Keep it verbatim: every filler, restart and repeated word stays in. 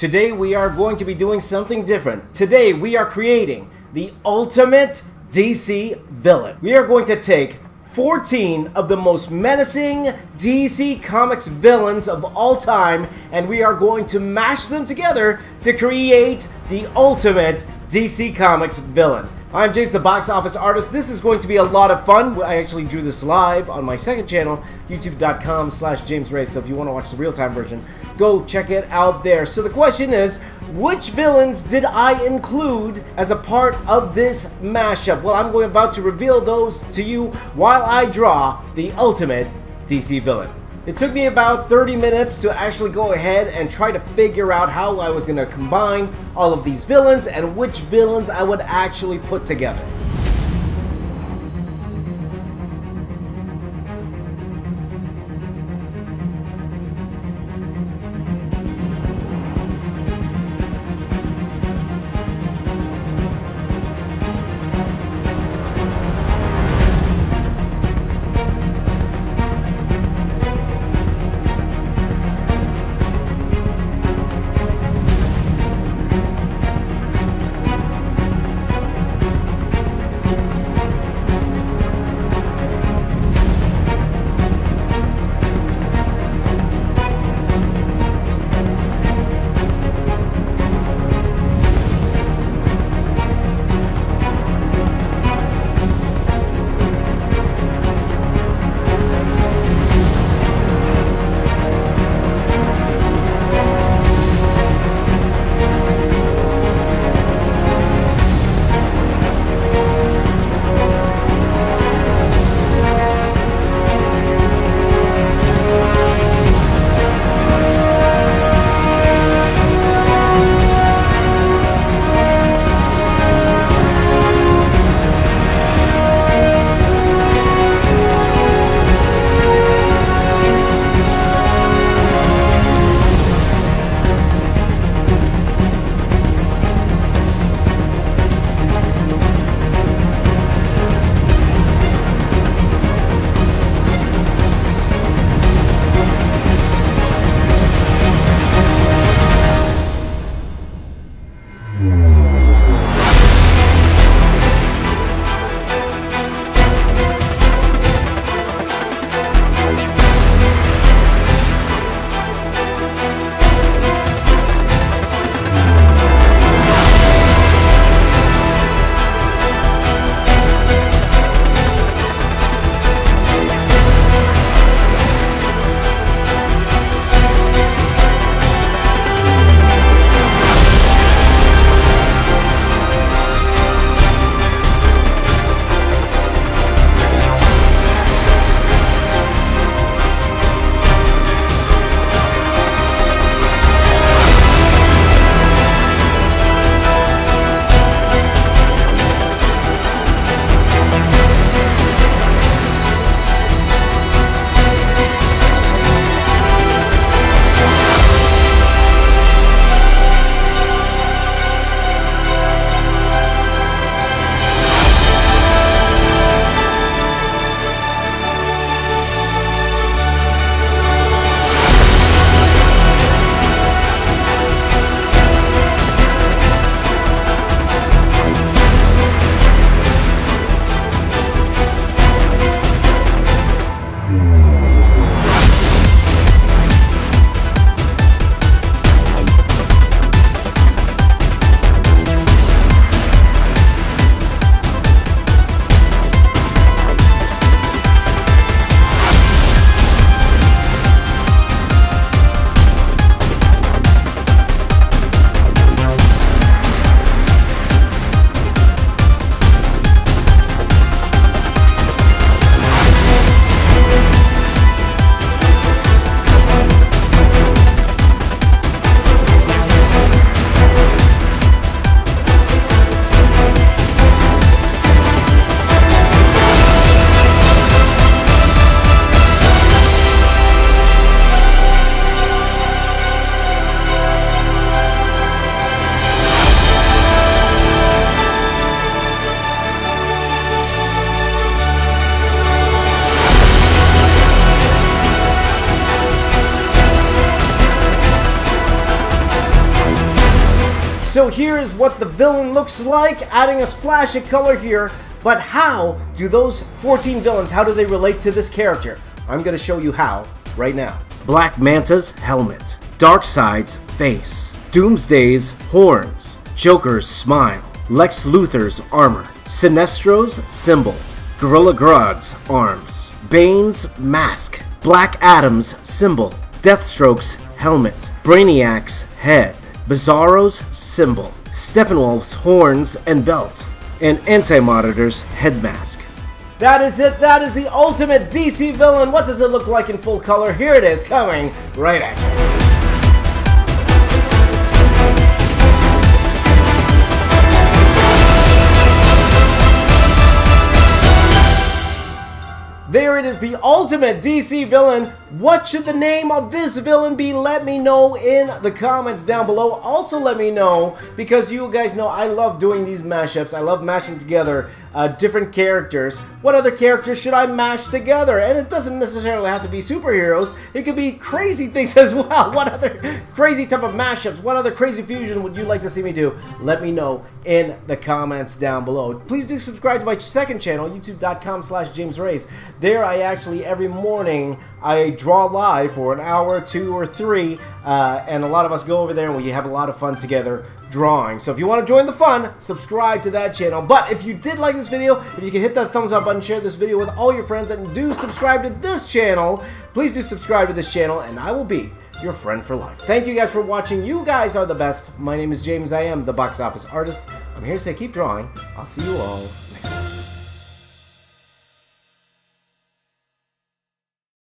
Today we are going to be doing something different. Today we are creating the ultimate D C villain. We are going to take fourteen of the most menacing D C Comics villains of all time, and we are going to mash them together to create the ultimate D C Comics villain. I'm James, the box office artist. This is going to be a lot of fun. I actually drew this live on my second channel, youtube.com slash James Ray. So if you want to watch the real-time version, go check it out there. So the question is, which villains did I include as a part of this mashup? Well, I'm going about to reveal those to you while I draw the ultimate D C villain. It took me about thirty minutes to actually go ahead and try to figure out how I was going to combine all of these villains and which villains I would actually put together. So here is what the villain looks like, adding a splash of color here. But how do those fourteen villains, how do they relate to this character? I'm going to show you how right now. Black Manta's helmet, Darkseid's face, Doomsday's horns, Joker's smile, Lex Luthor's armor, Sinestro's symbol, Gorilla Grodd's arms, Bane's mask, Black Adam's symbol, Deathstroke's helmet, Brainiac's head, Bizarro's symbol, Steppenwolf's horns and belt, and Anti-Monitor's head mask. That is it. That is the ultimate D C villain. What does it look like in full color? Here it is, coming right at you. There it is, the ultimate D C villain. What should the name of this villain be? Let me know in the comments down below. Also let me know, because you guys know I love doing these mashups. I love mashing together uh, different characters. What other characters should I mash together? And it doesn't necessarily have to be superheroes. It could be crazy things as well. What other crazy type of mashups? What other crazy fusion would you like to see me do? Let me know in the comments down below. Please do subscribe to my second channel, youtube dot com slash James Rays. There I actually, every morning, I draw live for an hour, two, or three, uh, and a lot of us go over there and we have a lot of fun together drawing. So if you want to join the fun, subscribe to that channel. But if you did like this video, if you can hit that thumbs up button, share this video with all your friends, and do subscribe to this channel. Please do subscribe to this channel, and I will be your friend for life. Thank you guys for watching. You guys are the best. My name is James. I am the box office artist. I'm here to say keep drawing. I'll see you all